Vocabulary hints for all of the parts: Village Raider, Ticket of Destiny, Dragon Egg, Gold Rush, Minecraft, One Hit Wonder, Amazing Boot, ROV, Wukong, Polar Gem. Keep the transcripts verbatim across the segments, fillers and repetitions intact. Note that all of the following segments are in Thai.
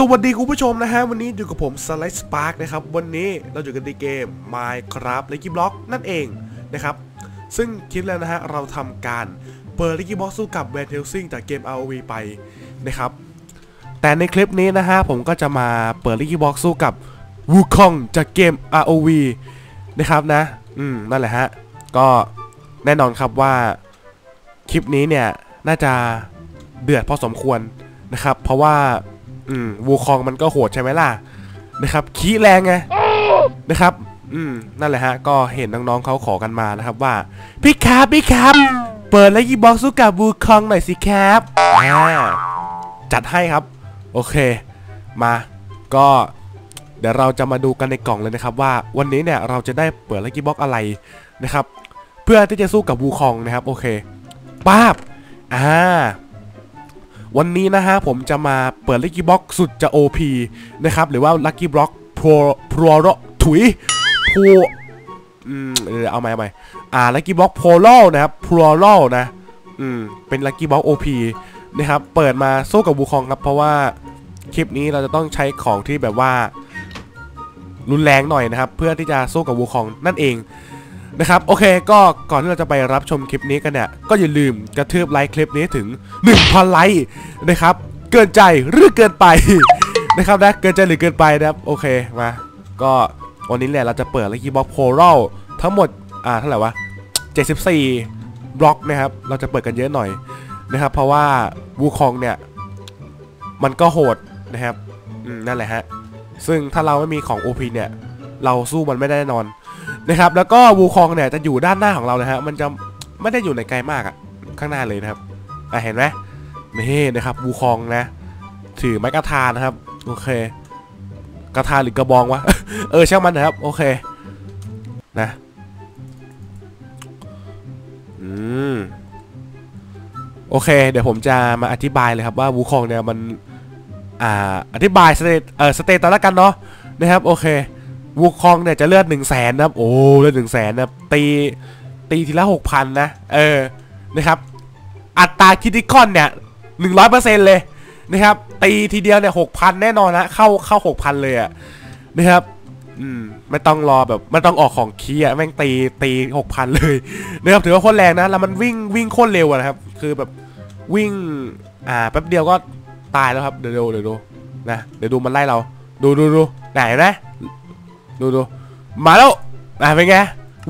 สวัสดีคุณผู้ชมนะฮะวันนี้อยู่กับผมสไลด์สปาร์คนะครับวันนี้เราอยู่กันในเกม Minecraft เลกิบล็อกนั่นเองนะครับซึ่งคลิปแล้วนะฮะเราทำการเปิดเลกิบล็อกสู้กับแวนเทลซิงจากเกม อาร์ โอ วี ไปนะครับแต่ในคลิปนี้นะฮะผมก็จะมาเปิดเลกิบล็อกสู้กับวูคองจากเกม อาร์ โอ วี นะครับนะอืมนั่นแหละฮะก็แน่นอนครับว่าคลิปนี้เนี่ยน่าจะเดือดพอสมควรนะครับเพราะว่าอืมวูคองมันก็โหดใช่ไหมล่ะนะครับขี้แรงไงนะครับอืมนั่นแหละฮะก็เห็นน้องๆเขาขอกันมานะครับว่าพี่ครับพี่ครับเปิดและยีบ็อกสู้กับวูคองหน่อยสิครับจัดให้ครับโอเคมาก็เดี๋ยวเราจะมาดูกันในกล่องเลยนะครับว่าวันนี้เนี่ยเราจะได้เปิดและยีบ็อกอะไรนะครับเพื่อที่จะสู้กับวูคองนะครับโอเคป้าบอ่าวันนี้นะฮะผมจะมาเปิดลัคกี้บล็อกสุดจะ โอ พี นะครับหรือว่าลัคกี้บล็อกโปรโปรโรถุยโปรอืมเอาใหม่เอาใหม่อ่าลัคกี้บล็อกโปรโรนะครับโปรโรนะอืมเป็นลัคกี้บล็อก โอ พี นะครับเปิดมาสู้กับวูคองครับเพราะว่าคลิปนี้เราจะต้องใช้ของที่แบบว่ารุนแรงหน่อยนะครับเพื่อที่จะสู้กับวูคองนั่นเองนะครับโอเคก็ก่อนที่เราจะไปรับชมคลิปนี้กันเนี่ยก็อย่าลืมกระทืบไลค์คลิปนี้ถึง หนึ่งพัน ไลค์นะครับเกินใจหรือเกินไปนะครับนะเกินใจหรือเกินไปนะครับโอเคมาก็วันนี้แหละเราจะเปิดลัคกี้บล็อกโพลาร์ทั้งหมดอ่าเท่าไหร่วะเจ็ดสิบสี่บล็อกนะครับเราจะเปิดกันเยอะหน่อยนะครับเพราะว่าวูคองเนี่ยมันก็โหดนะครับนั่นแหละฮะซึ่งถ้าเราไม่มีของ โอ พี เนี่ยเราสู้มันไม่ได้แน่นอนนะครับแล้วก็วูคองเนี่ยจะอยู่ด้านหน้าของเราเลยฮะมันจะไม่ได้อยู่ในไกลมากอะข้างหน้าเลยนะครับอ่ะเห็นไหมนี่นะครับวูคองนะถือไม้กระทานะครับโอเคกระทาหรือกระบองวะ เออช่างมันนะครับโอเคนะอืมโอเคเดี๋ยวผมจะมาอธิบายเลยครับว่าวูคองเนี่ยมันอ่าอธิบายสเตตเออสเตตัสแล้วกันเนาะนะครับโอเควูคองเนี่ยจะเลือดหนึ่งแสนนะครับโอ้เลือดหนึ่งแสนนะครับตีตีทีละหกพันนะเออนะครับอัตราคิติคอนเนี่ยหนึ่งร้อยเปอร์เซ็นต์เลยนะครับตีทีเดียวเนี่ยหกพันแน่นอนนะเข้าเข้าหกพันเลยอะนะครับอืมไม่ต้องรอแบบไม่ต้องออกของคีอะแม่งตีตีหกพันเลยนะครับถือว่าโคตรแรงนะแล้วมันวิ่งวิ่งโคตรเร็วนะครับคือแบบวิ่งอ่าแป๊บเดียวก็ตายแล้วครับเดี๋ยวดูเดี๋ยวดูนะเดี๋ยวดูมันไล่เราดูดูดูไหนนะดูดูมาแล้วอ่ะเป็นไง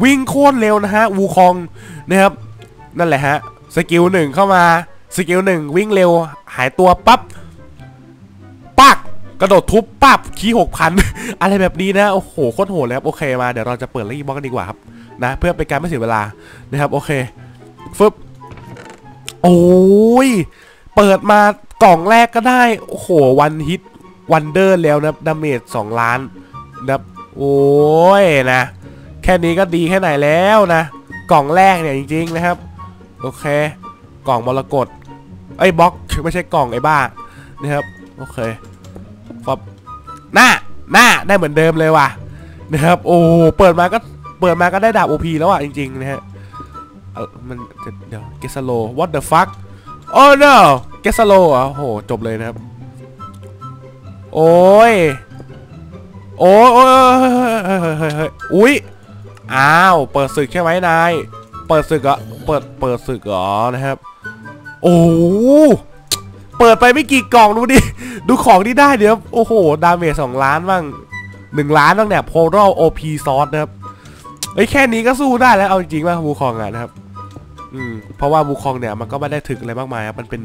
วิ่งโคตรเร็วนะฮะวูคองนะครับนั่นแหละฮะสกิลหนึ่งเข้ามาสกิลหนึ่งวิ่งเร็วหายตัวปั๊บปักกระโดดทุบปั๊บขี้หกพันอะไรแบบนี้นะโอ้โหโคตรโหดเลยครับโอเคมาเดี๋ยวเราจะเปิดลัคกี้บล็อกกันดีกว่าครับนะเพื่อเป็นการไม่เสียเวลานะครับโอเคฟึบโอ้ยเปิดมากล่องแรกก็ได้โอ้โหวันฮิตวันเดอร์แล้วนะดาเมจสองล้านนะโอ้ยนะแค่นี้ก็ดีแค่ไหนแล้วนะกล่องแรกเนี่ยจริงๆนะครับโอเคกล่องมรกตไอ้บล็อกไม่ใช่กล่องไอ้บ้านะครับโอเคฟับหน้าหน้าได้เหมือนเดิมเลยว่ะนะครับโอ้เปิดมาก็เปิดมาก็ได้ดาบ โอ พี แล้วอ่ะจริงๆนะฮะมันเดี๋ยวเกสโล what the fuck oh no เกสโลอ่ะโอ้โหจบเลยนะครับโอ้ยโอ้ยอุ้ยอ้าวเปิดศึกใช่ไหมนายเปิดศึกเหรอเปิดเปิดศึกเหรอนะครับโอ้เปิดไปไม่กี่กล่องดูดิดูของที่ได้เดี๋ยวโอ้โหดาเมจสองล้านบ้างหนึ่งล้านบ้างเนี่ยโพลาร์ โอ พี ซอสนะครับไอ้แค่นี้ก็สู้ได้แล้วเอาจริงๆว่าวูคองอ่ะนะครับอืมเพราะว่าวูคองเนี่ยมันก็ไม่ได้ถึกอะไรมากมายครับมันเป็น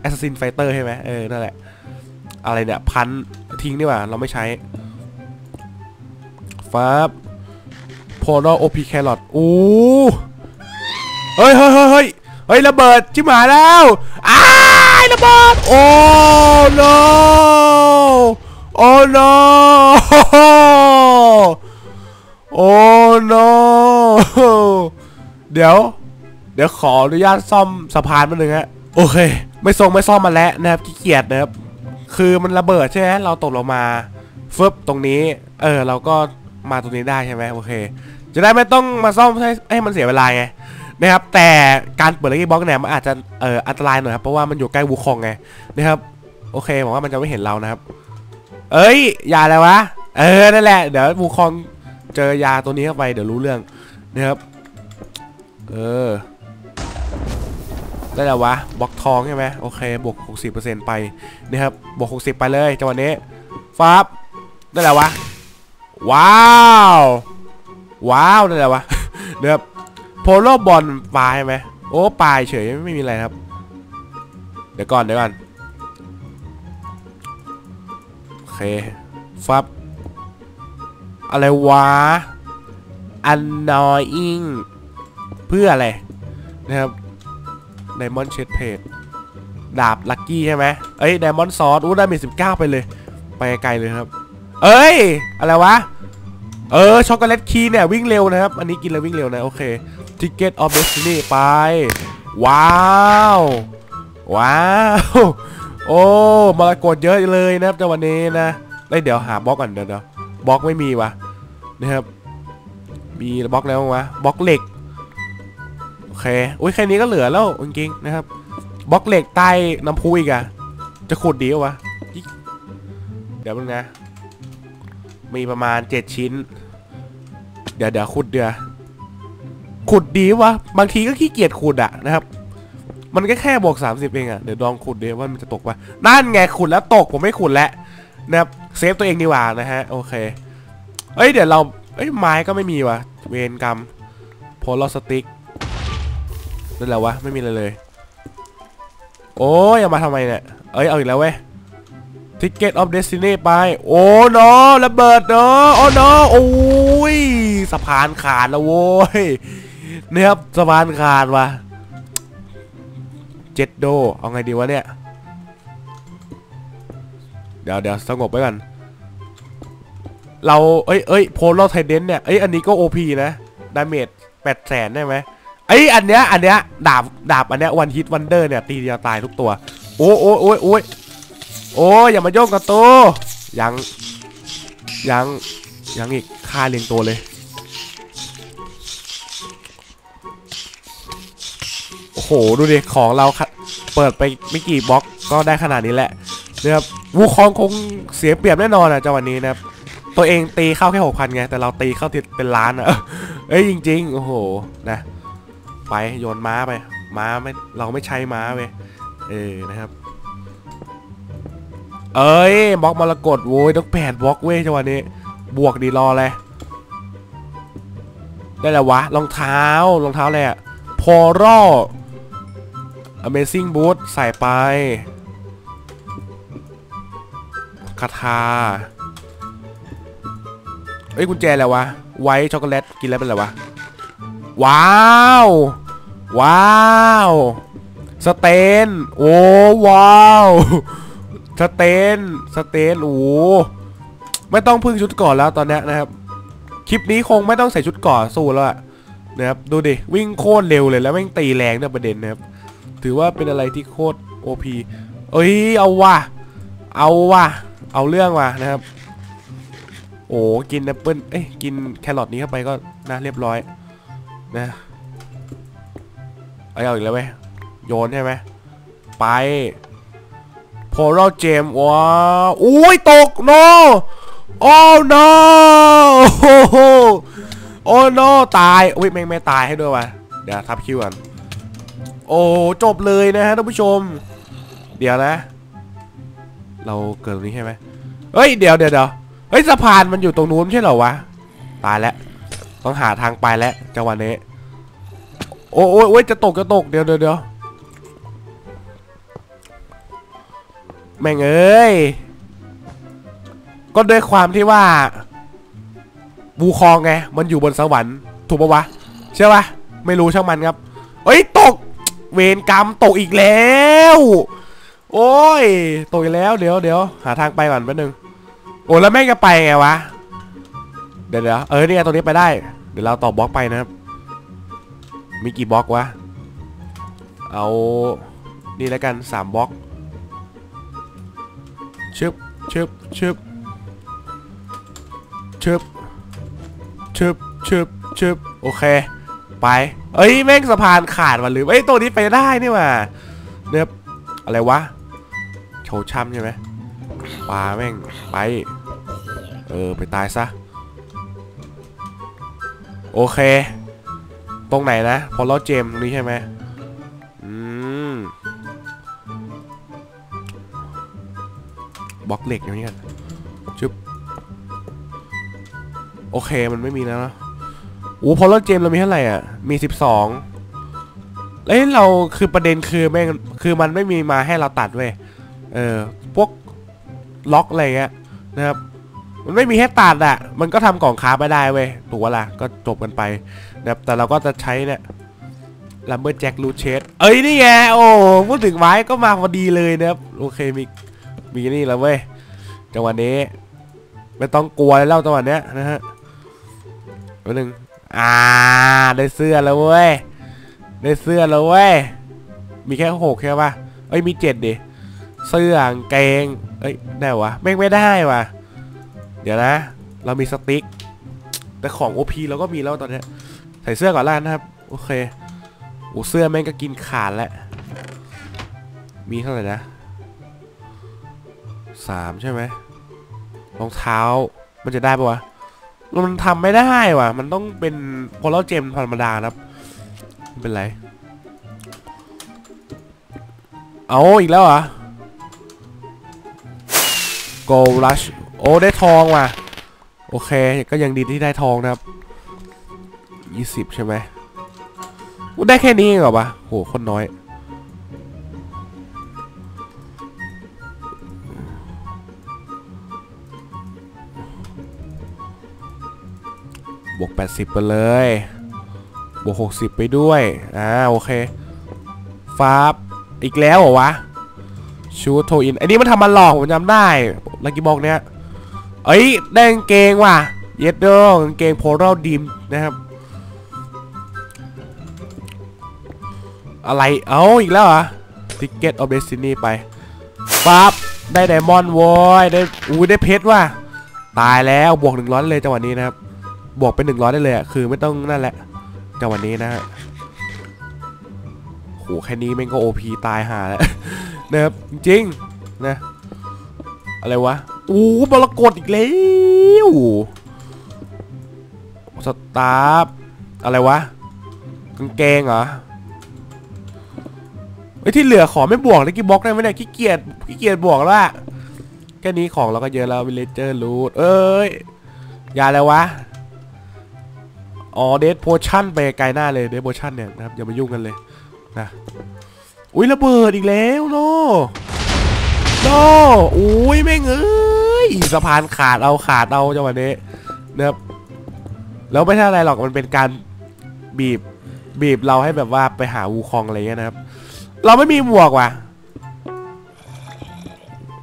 แอสซัสซินไฟเตอร์ใช่ไหมเออนั่นแหละอะไรเนี่ยพันทิ้งดีกว่าเราไม่ใช้ฟ้าโพลาร์ โอ พี แครอทโอ้เฮ้ยเฮ้ยเฮ้ยเฮ้ยระเบิดชิบหายแล้วอ้ายระเบิดโอ้ no โอ้ no โอ้ no เดี๋ยวเดี๋ยวขออนุญาตซ่อมสะพานมาหนึ่งฮะโอเคไม่ทรงไม่ซ่อมมาแล้วนะครับขี้เกียจนะครับคือมันระเบิดใช่ไหมเราตกลงมาฟึบตรงนี้เออเราก็มาตรงนี้ได้ใช่ไหมโอเคจะได้ไม่ต้องมาซ่อมให้ให้มันเสียเวลาไงนะครับแต่การเปิดลัคกี้บล็อกเนี่ยมันอาจจะเอ่ออันตรายหน่อยครับเพราะว่ามันอยู่ใกล้วูคองไงนะครับโอเคหวังว่ามันจะไม่เห็นเรานะครับ เอ้ยยาอะไรวะเออนั่นแหละเดี๋ยวบูคองเจอยาตัวนี้เข้าไปเดี๋ยวรู้เรื่องนะครับเออได้แล้ววะบล็อกทองใช่ไหมโอเคบวก หกสิบเปอร์เซ็นต์ ไปนะครับบวกหกสิบไปเลยจังหวะนี้ฟ้าได้แล้ววะว้าวว้าวได้แล้ววะนะครับโพโลบอลปลายไหมโอ้ปลายเฉยไม่มีอะไรครับเดี๋ยวก่อนเดี๋ยวก่อนโอเคฟับอะไรวะ annoying เพื่ออะไรนะครับ diamond chest plate ดาบลัคกี้ใช่ไหมเอ้ย diamond sword อู้ได้มีสิบเก้าไปเลยไปไกลเลยครับเอ้ยอะไรวะเออช็อกโกแลตคีเนี่ยวิ่งเร็วนะครับอันนี้กินแล้ววิ่งเร็วนะโอเค ticket of destiny ไปว้าวว้าวโอ้มรกตเยอะเลยนะครับแต่วันนี้นะได้เดี๋ยวหาบล็อกก่อนเดี๋ยวบล็อกไม่มีวะนะครับมีบล็อกแล้ววะบล็อกเหล็กโอเคอุ้ยแค่นี้ก็เหลือแล้วจริงๆนะครับบล็อกเหล็กใต้น้ำพุอีกอะจะขุดดีวะเดี๋ยวมึงนะมีประมาณเจ็ดชิ้นเดี๋ยวเดี๋ยวขุดเดี๋ยวขุดดีวะบางทีก็ขี้เกียจขุดอะนะครับมันก็แค่บวกสามสิบเองอะเดี๋ยวลองขุดดิว่ามันจะตกปะนั่นไงขุดแล้วตกผมไม่ขุดแล้วนะครับเซฟตัวเองดีกว่านะฮะโอเคเอ้ยเดี๋ยวเราเอ้ยไม้ก็ไม่มีวะเวนกรรมโพลสติกนั่นแหละวะไม่มีเลยเลยโอ้ยเอามาทำไมเนี่ยเอ้ยเอาอีกแล้วเว้ย Ticket of Destiny ไปโอ้โนระเบิดเนาะโอ้โนโอ้ยสะพานขาดแล้วโว้ยเนี่ยครับสะพานขาดวะเจ็ดโดเอาไงดีวะเนี่ยเดี๋ยวเดี๋ยวสงบไปก่อนเราเอ้ยเอ้ยโพลเราไทเดนเนี่ยเอ้ยอันนี้ก็ โอ พี นะดาเมจแปดแสนได้ไหมไอ้อันเนี้ยอันเนี้ยดาบดาบอันเนี้ยวันฮิตวันเดอร์เนี่ยตีเดียวตายทุกตัวโอ้โอ้โอ้โอ้โอ้อย่ามาโยกกับตัวยังยังยังอีกฆ่าเรียงตัวเลยโอ้โหดูดิของเราเปิดไปไม่กี่บล็อกก็ได้ขนาดนี้แหละนะครับวูคองคงเสียเปรียบแน่นอนอ่ะจังหวะนี้นะครับตัวเองตีเข้าแค่หกพันไงแต่เราตีเข้าติดเป็นล้านอ่ะเอ้ยจริงๆโอ้โหนะไปโยนม้าไปม้าไม่เราไม่ใช้ม้าไปเออนะครับเอ้ยบล็อกมรกตโว้ยต้องแปดบล็อกเว้ยจังหวะนี้บวกดีรอเลยได้แล้ววะรองเท้ารองเท้าอะไรอ่ะพอร่อ Amazing Boot ใส่ไปคาถาเอ้ยกุญแจอะไรวะไวท์ช็อกโกแลตกินแล้วเป็นอะไรวะว้าวว้าวสเตนโอ้ว้าวสเตนสเตนโอ้ไม่ต้องพึ่งชุดก่อนแล้วตอนนี้นะครับคลิปนี้คงไม่ต้องใส่ชุดก่อนสู้แล้วอะนะครับดูดิวิ่งโคตรเร็วเลยแล้วแม่งตีแรงเนี่ยประเด็นนะครับถือว่าเป็นอะไรที่โคตร โอ พี เอ้ยเอาว่ะเอาว่ะเอาเรื่องว่ะนะครับโอ้กินแอปเปิ้ลเอ้ยกินแครอทนี้เข้าไปก็นะเรียบร้อยนะเอาอีกแล้วไหมโยนใช่ไหมไปโพลาร์เจมว้าอุ้ยตกโนโอ้โนโอ้โนตายอุ้ยแม่งไม่ตายให้ด้วยว่ะเดี๋ยวทับคิวกันโอ้จบเลยนะฮะท่านผู้ชมเดี๋ยวนะเราเกิดตรงนี้ใช่ไหมเฮ้ยเดี๋ยวเดี๋ยวเดี๋ยวเฮ้ยสะพานมันอยู่ตรงนู้นไม่ใช่เหรอวะตายแล้วต้องหาทางไปแล้วจังหวะนี้โอ้โอ้ยจะตกจะตกเดี๋ยวเดี๋ยวเดี๋ยวแม่งเอ้ยก็ด้วยความที่ว่าบูคองไงมันอยู่บนสวรรค์ถูกปะวะใช่ปะไม่รู้ช่างมันครับเฮ้ยตกเวรกรรมตกอีกแล้วโอ้ยตกแล้วเดี๋ยวเดี๋ยวหาทางไปก่อนแป๊บนึงโอ้แล้วแม่งจะไปไงวะเดี๋ยวเดี๋ยวเออเนี่ยตรงนี้ไปได้เดี๋ยวเราต่อบล็อกไปนะครับมีกี่บล็อกวะเอานี่แล้วกันสามบล็อกชึบชึบชึบชึบชึบชึบชึบโอเคไปเอ้ยแม่งสะพานขาดมาหรือไอ้ตัวนี้ไปได้นี่มาเดี๋ยวอะไรวะโชว์ช้ำใช่ไหม ปลาแม่งไปเออไปตายซะโอเคตรงไหนนะพอลอเจมตรงนี้ใช่ไหมอืมบล็อกเหล็กอย่างนี้กันชุบโอเคมันไม่มีแล้วนะโอ้พอลอเจมเรามีเท่าไหร่อ่ะมีสิบสองเอ้ยเราคือประเด็นคือแม่งคือมันไม่มีมาให้เราตัดเว้ยเออพวกล็อกอะไรเงี้ยนะครับมันไม่มีให้ตัดอ่ะมันก็ทำกล่องค้าไม่ได้เว้ยถูกวะล่ะก็จบกันไปนะครับแต่เราก็จะใช้เนี่ยลัมเบอร์แจ็ครูเชสเอ้ยนี่ไงโอ้พูดถึงไม้ก็มาพอดีเลยนะครับโอเคมีมีนี่แล้วเว้ยจังหวะนี้ไม่ต้องกลัวแล้วจังหวะเนี้ยนะฮะตัวหนึ่งอ่าได้เสื้อแล้วเว้ยได้เสื้อแล้วเว้ยมีแค่หกแค่ป่ะเอ้ยมีเจ็ดดิเสื้อกางเกงเอ้ยได้วะแม่งไม่ได้วะเดี๋ยวนะเรามีสติ๊กแต่ของ โอ พี เราก็มีแล้วตอนนี้ใส่เสื้อก่อนล่ะนะครับโอเคโอ้เสื้อแม่งก็กินขาดแล้วมีเท่าไหร่นะสามใช่ไหมรองเท้ามันจะได้ปะวะมันทำไม่ได้วะมันต้องเป็นโพลาร์เจมธรรมดาครับเป็นไรเอาอีกแล้วเหรอ Gold Rush โอ้ได้ทองว่ะโอเคก็ยังดีที่ได้ทองนะครับยี่สิบใช่ไหมได้แค่นี้เหรอปะโหคนน้อยบวกแปดสิบไปเลยบวกหกสิบไปด้วยอ่าโอเคฟ้าอีกแล้วเหรอวะชูโทอินไอ้นี่มันทำมาหลอกผมจำได้ลักกี้บ็อกเนี้ยเอ้ยได้กางเกงว่ะเย็ดดองกางเกงโพลาร์ดิมนะครับอะไรเอ้าอีกแล้วเหรอติกเก็ตออฟเดซินี่ไปฟ้าได้ไดมอนด์วอยได้อู้ได้เพชรว่ะตายแล้วบวกหนึ่งร้อยเลยจังหวะนี้นะครับบวกเป็นหนึ่งร้อยได้เลยอ่ะคือไม่ต้องนั่นแหละจากวันนี้นะฮะโหแค่นี้แม่งก็ โอ พี ตายหาแล้วนะครับจริงๆนะอะไรวะอู้มรกตอีกแล้วสตาร์อะไรวะกางเกงเหรอไอ้ที่เหลือขอไม่บวกเลยกี่บล็อกได้ไหมเนี่ยขี้เกียจขี้เกียจบวกแล้วอะแค่นี้ของเราก็เยอะแล้ววิลเลจเจอร์รูทเอ้ยยาอะไรวะอ๋อเดทโพชั่นไปไกลหน้าเลยเดทโพชั่นเนี่ยนะครับอย่ามายุ่งกันเลยนะอุ้ยระเบิดอีกแล้วโนโนอุ้ยแม่งเอ้ยสะพานขาดเอาขาดเอาจังหวะนี้นะครับแล้วไม่ใช่อะไรหรอกมันเป็นการบีบบีบเราให้แบบว่าไปหาวูคองอะไรเงี้ยนะครับเราไม่มีหมวกว่ะ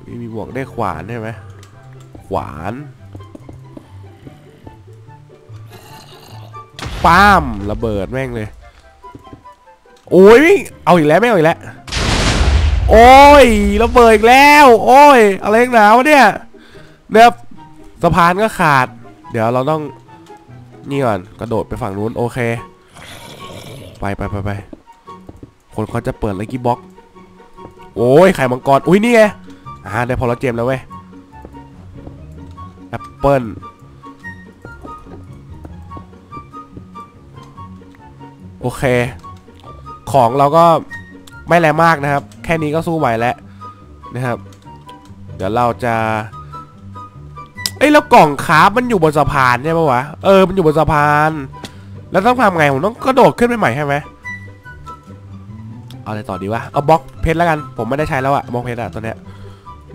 ไม่มีหมวกได้ขวานใช่ไหมขวานป้ามระเบิดแม่งเลยโอ้ยเอาอีกแล้วไม่เอาอีกแล้วโอ้ยระเบิดอีกแล้วโอ้ยอะไรหนาวเนี่ยเดี๋ยวสะพานก็ขาดเดี๋ยวเราต้องนี่ก่อนกระโดดไปฝั่งนู้นโอเคไปไปไปไปคนเขาจะเปิดลักกี้บ็อกโอ้ยไข่มังกรอุ้ยนี่ไงอ่าได้พอเราเจมแล้วเว้ยแอปเปิ้ลโอเคของเราก็ไม่แรงมากนะครับแค่นี้ก็สู้ไหวแล้วนะครับเดี๋ยวเราจะเอ้ยแล้วกล่องคราฟมันอยู่บนสะพานใช่ปะวะเออมันอยู่บนสะพานแล้วต้องทำไงผมต้องกระโดดขึ้นไปใหม่ใช่ไหมเอาอะไรต่อดีวะเอาบล็อกเพชรแล้วกันผมไม่ได้ใช้แล้วอะบล็อกเพชรอะตอนเนี้ย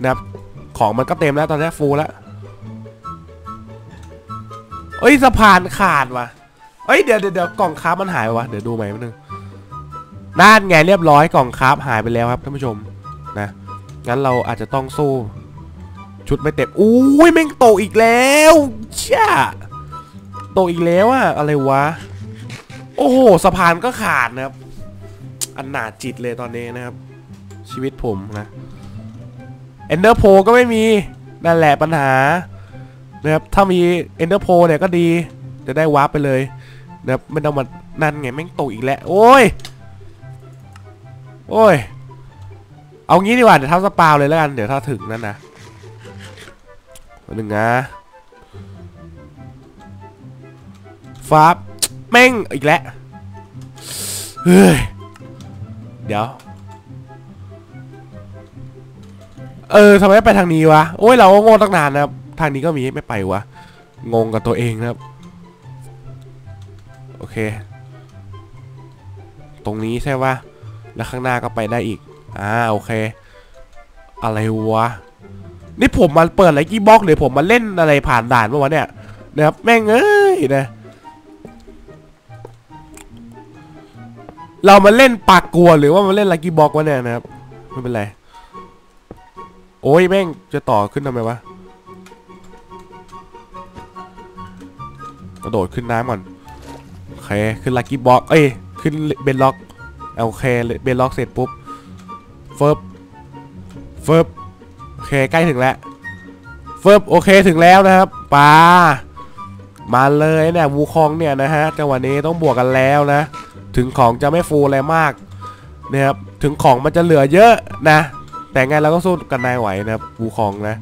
นะครับของมันก็เต็มแล้วตอนนี้ฟูลแล้วเอ้ยสะพานขาดว่ะเอ้ยเดี๋ยวเดี๋ยวกล่องคราฟมันหายวะเดี๋ยวดูใหม่แป๊บนึงนั่นไงเรียบร้อยกล่องคราฟหายไปแล้วครับท่านผู้ชมนะงั้นเราอาจจะต้องสู้ชุดไม่เต็มอุ้ยแม่งตกอีกแล้วเชี่ยตกอีกแล้วอะอะไรวะโอ้โหสะพานก็ขาดนะครับอนาถจิตเลยตอนนี้นะครับชีวิตผมนะเอนเดอร์โพก็ไม่มีนั่นแหละปัญหานะครับถ้ามีเอนเดอร์โพเนี่ยก็ดีจะได้วาร์ปไปเลยนะครับไม่ต้องมานั่นไงแม่งตกอีกแล้วโอ้ยโอ้ยเอางี้ดีกว่าเดี๋ยวท้าสปาวเลยแล้วกันเดี๋ยวถ้าถึงนั่นนะ วันหนึ่งนะฟ้าแม่งอีกแล้วเฮ้ยเดี๋ยวเออทำไมไม่ไปทางนี้วะโอ้ยเราโง่ตั้งนานนะครับทางนี้ก็มีไม่ไปวะงงกับตัวเองนะครับโอเคตรงนี้ใช่ปะแล้วข้างหน้าก็ไปได้อีกอ่าโอเคอะไรวะนี่ผมมาเปิดอะไรกี้บล็อกเลยผมมาเล่นอะไรผ่านด่านเมื่อวานเนี่ยนะครับแม่งเอ้ยนะเรามาเล่นปากกลัวหรือว่ามาเล่นลักกี้บล็อกวะเนี่ยนะครับไม่เป็นไรโอ้ยแม่งจะต่อขึ้นทำไมวะกระโดดขึ้นน้ำก่อนโอเคขึ้นลักกี้บล็อกเอ้ยขึ้นเบนล็อกโอเคเบนล็อกเสร็จปุ๊บเฟิร์บเฟิร์บโอเคใกล้ถึงแล้วเฟิร์บโอเคถึงแล้วนะครับปลามาเลยเนี่ยวูคองเนี่ยนะฮะจังหวะนี้ต้องบวกกันแล้วนะถึงของจะไม่ฟูอะไรมากนะครับถึงของมันจะเหลือเยอะนะแต่ไงเราก็สู้กันนายไหวนะครับวูคองนะ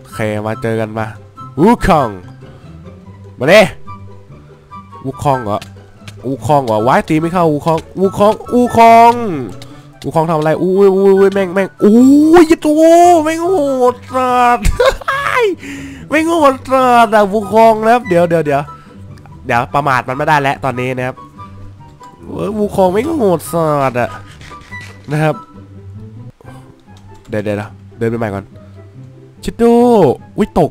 โอเคมาเจอกันมาวูคองมาเด้วูคองเหรอวูคองเหรอว้ายตีไม่เข้าวูคองวูคองวูคองวูคองทำอะไรอู้ยอู้ยแม่งแม่งอู้ยยิทูแม่งโหดจัดแม่งโหดจัดอะวูคองนะครับเดี๋ยวเดี๋ยวเดี๋ยวเดี๋ยวประมาทมันไม่ได้แล้วตอนนี้นะครับวูคองไม่โหดสัสอะนะครับเดี๋ยวเดี๋ยวเดินไปใหม่ก่อนชิดดูอุ้ยตก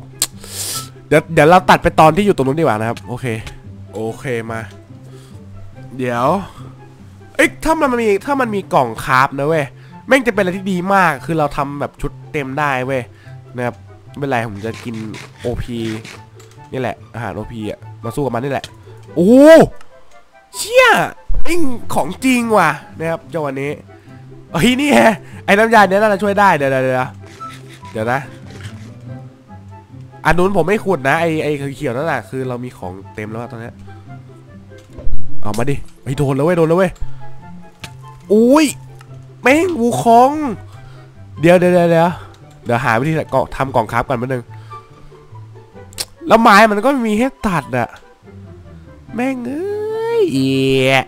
เดี๋ยวเดี๋ยวเราตัดไปตอนที่อยู่ตรงนู้นดีกว่านะครับโอเคโอเคมาเดี๋ยวเอ๊ะถ้ามันมีถ้ามันมีกล่องคราฟนะเว้ยแม่งจะเป็นอะไรที่ดีมากคือเราทำแบบชุดเต็มได้เว้ยนะครับไม่เป็นไรผมจะกิน โอ พี นี่แหละอาหาร โอ พี อ่ะมาสู้กับมันนี่แหละโอ้เชี่ยไอ้ของจริงว่ะนะครับเจ้าวันนี้เฮ้ยนี่ฮะไอ้น้ำยาเนี้ยน่าจะช่วยได้เดี๋ยวเดี๋ยวเดี๋ยวนะอันนู้นผมไม่ขุดนะไอ้ไอ้เขียวนั่นแหละคือเรามีของเต็มแล้วตอนนี้เอามาดิไอ้โดนแล้วเว้ยโดนแล้วเว้ยอุ้ยแม่งวูคองเดี๋ยวเดี๋ยวเดี๋ยวเดี๋ยวหาวิธีก็ทำกล่องคราฟกันนิดนึงแล้วไม้มันก็มีให้ตัดอะแม่งเอ้เย่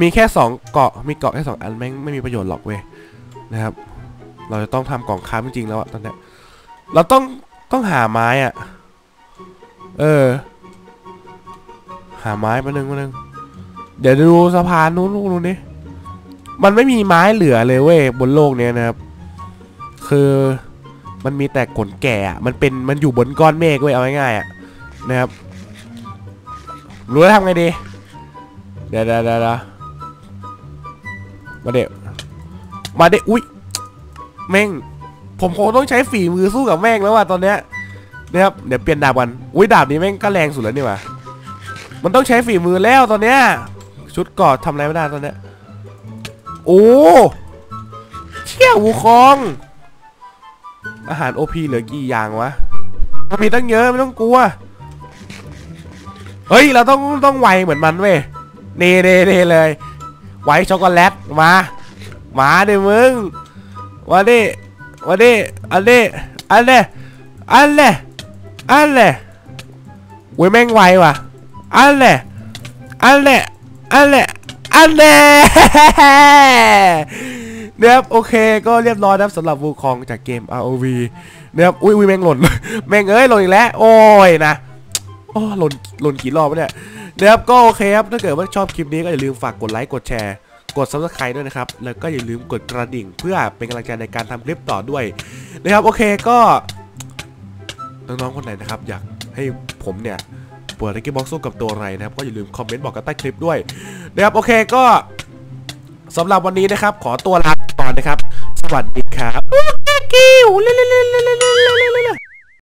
มีแค่สองเกาะมีเกาะแค่สองอันแม่งไม่มีประโยชน์หรอกเว้ยนะครับเราจะต้องทำกล่องค้าจริงๆแล้วอะตอนนี้เราต้องต้องหาไม้อะเออหาไม้มาหนึ่งมาหนึ่งเดี๋ยวดูสะพานนู้นนู้นนี่มันไม่มีไม้เหลือเลยเว้ยบนโลกเนี้ยนะครับคือมันมีแต่ขนแก่มันเป็นมันอยู่บนก้อนเมฆเว้ยเอาง่ายๆอะนะครับรู้แล้วทำไงดีเดี๋ยวเดี๋ยวเดี๋ยวมาเดี๋ยวมาเดี๋ยวอุ้ยแม่งผมคงต้องใช้ฝีมือสู้กับแม่งแล้วว่ะตอนเนี้ยนะครับเดี๋ยวเปลี่ยนดาบกันอุ้ยดาบนี้แม่งก็แรงสุดแล้วนี่ว่ะมันต้องใช้ฝีมือแล้วตอนเนี้ยชุดกอดทำอะไรไม่ได้ตอนเนี้ยโอ้เชี่ยวูคองอาหาร โอ พี เหลือกี่อย่างวะมีตั้งเยอะไม่ต้องกลัวเฮ้ยเราต้องต้องไวเหมือนมันเว้ยเน่เน่เน่เลยไวช็อกโกแลตมามาดิมึงวันนี้วันนี้อันนี้อันนี้อันนี้อันนี้เว้ยแม่งไวว่ะอันนี้อันนี้อันนี้อันนี้เนี่ยโอเคก็เรียบร้อยนะสำหรับวูคองจากเกม อาร์ โอ วี เนี่ยอุ้ยอุ้ยแม่งหล่นแม่งเอ้ยหล่นอีกแล้วโอ้ยนะโอ้หล่นหล่นกี่รอบเนี่ยนะครับก็โอเคครับถ้าเกิดว่าชอบคลิปนี้ก็อย่าลืมฝากกดไลค์กดแชร์กด ซับสไครบ์ ด้วยนะครับแล้วก็อย่าลืมกดกระดิ่งเพื่อเป็นกำลังใจในการทำคลิปต่อด้วยนะครับโอเคก็น้องๆคนไหนนะครับอยากให้ผมเนี่ยเปิดลักกี้บ็อกซ์สู้กับตัวอะไรนะครับก็อย่าลืมคอมเมนต์บอกกันใต้คลิปด้วยนะครับโอเคก็สำหรับวันนี้นะครับขอตัวลาก่อนนะครับสวัสดีครับ